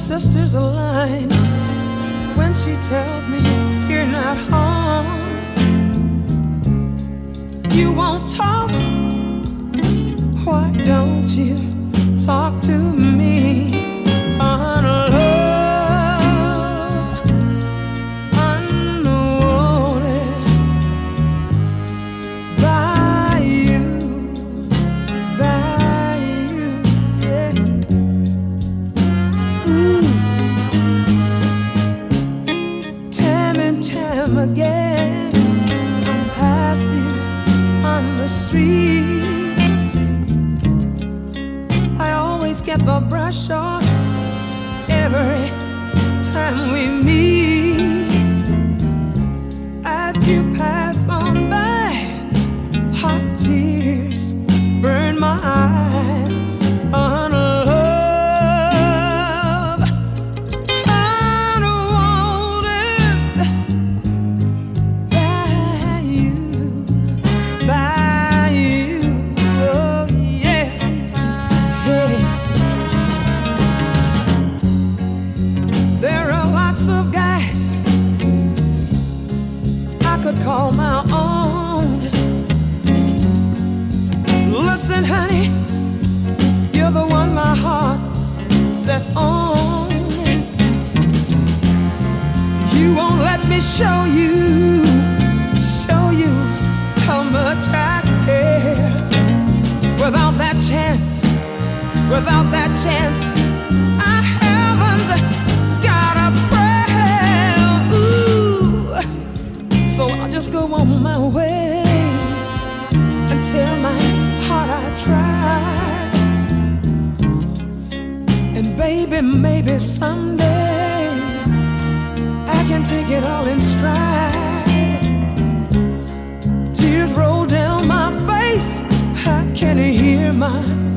sisters align when she tells me you're not home. You won't talk, why don't you talk to me on love unwanted by you, yeah. Ooh, time and time again, I pass you on the street. Get the brush off every time we meet. As you pass on by, hot tears burn my eyes on love unwanted by you, by you. Oh yeah, hey. Of guys I could call my own. Listen, honey, you're the one my heart set on. You won't let me show you how much I care. Without that chance, without that chance, I haven't just go on my way and tell my heart I tried. And baby, maybe someday I can take it all in stride. Tears roll down my face, I can hear my